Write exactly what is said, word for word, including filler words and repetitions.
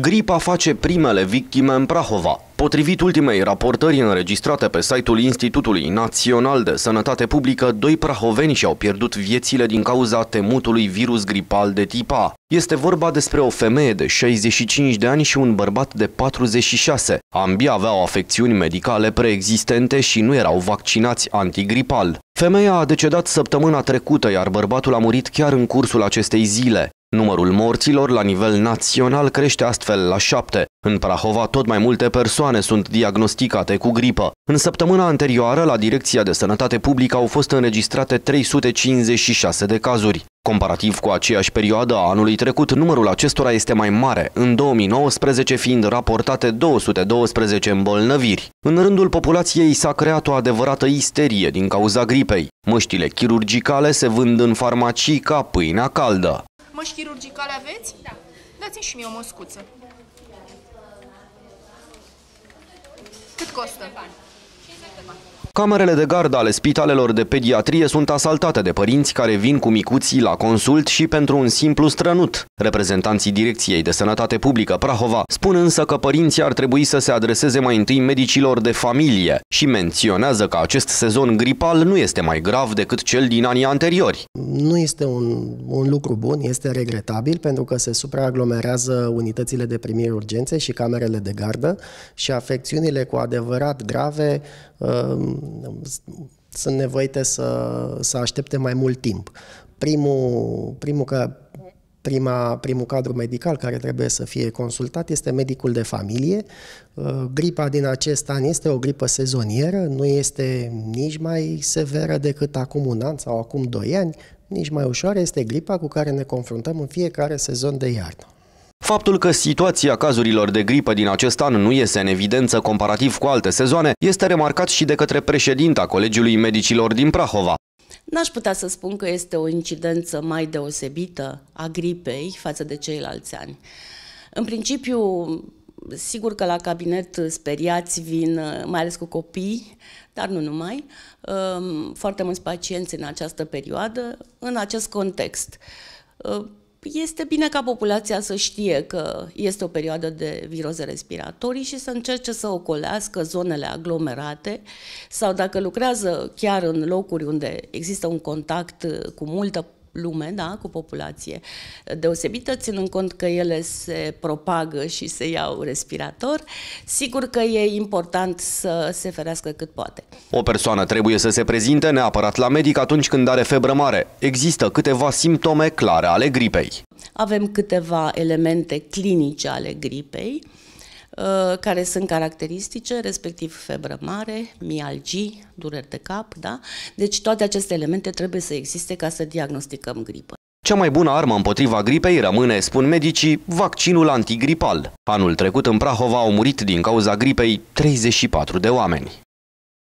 Gripa face primele victime în Prahova. Potrivit ultimei raportări înregistrate pe site-ul Institutului Național de Sănătate Publică, doi prahoveni și-au pierdut viețile din cauza temutului virus gripal de tip A. Este vorba despre o femeie de șaizeci și cinci de ani și un bărbat de patruzeci și șase. Ambii aveau afecțiuni medicale preexistente și nu erau vaccinați antigripal. Femeia a decedat săptămâna trecută, iar bărbatul a murit chiar în cursul acestei zile. Numărul morților la nivel național crește astfel la șapte. În Prahova, tot mai multe persoane sunt diagnosticate cu gripă. În săptămâna anterioară, la Direcția de Sănătate Publică au fost înregistrate trei sute cincizeci și șase de cazuri. Comparativ cu aceeași perioadă a anului trecut, numărul acestora este mai mare, în două mii nouăsprezece fiind raportate două sute doisprezece îmbolnăviri. În rândul populației s-a creat o adevărată isterie din cauza gripei. Măștile chirurgicale se vând în farmacii ca pâinea caldă. Măști chirurgicale aveți? Da. Dați-mi și mie o măscuță. Cât costă? cincizeci de bani. Camerele de gardă ale spitalelor de pediatrie sunt asaltate de părinți care vin cu micuții la consult și pentru un simplu strănut. Reprezentanții Direcției de Sănătate Publică Prahova spun însă că părinții ar trebui să se adreseze mai întâi medicilor de familie și menționează că acest sezon gripal nu este mai grav decât cel din anii anteriori. Nu este un, un lucru bun, este regretabil pentru că se supraaglomerează unitățile de primire urgențe și camerele de gardă și afecțiunile cu adevărat grave uh, sunt nevoite să, să aștepte mai mult timp. Primul, primul, că, prima, primul cadru medical care trebuie să fie consultat este medicul de familie. Gripa din acest an este o gripă sezonieră, nu este nici mai severă decât acum un an sau acum doi ani, nici mai ușoară, este gripa cu care ne confruntăm în fiecare sezon de iarnă. Faptul că situația cazurilor de gripă din acest an nu iese în evidență comparativ cu alte sezoane este remarcat și de către președinta Colegiului Medicilor din Prahova. N-aș putea să spun că este o incidență mai deosebită a gripei față de ceilalți ani. În principiu, sigur că la cabinet speriați vin, mai ales cu copii, dar nu numai, foarte mulți pacienți în această perioadă, în acest context. Este bine ca populația să știe că este o perioadă de viroze respiratorii și să încerce să ocolească zonele aglomerate sau dacă lucrează chiar în locuri unde există un contact cu multă lume, da, cu populație deosebită, ținând cont că ele se propagă și se iau respirator, sigur că e important să se ferească cât poate. O persoană trebuie să se prezinte neapărat la medic atunci când are febră mare. Există câteva simptome clare ale gripei. Avem câteva elemente clinice ale gripei, care sunt caracteristice, respectiv febră mare, mialgii, dureri de cap, da? Deci toate aceste elemente trebuie să existe ca să diagnosticăm gripă. Cea mai bună armă împotriva gripei rămâne, spun medicii, vaccinul antigripal. Anul trecut în Prahova au murit din cauza gripei treizeci și patru de oameni.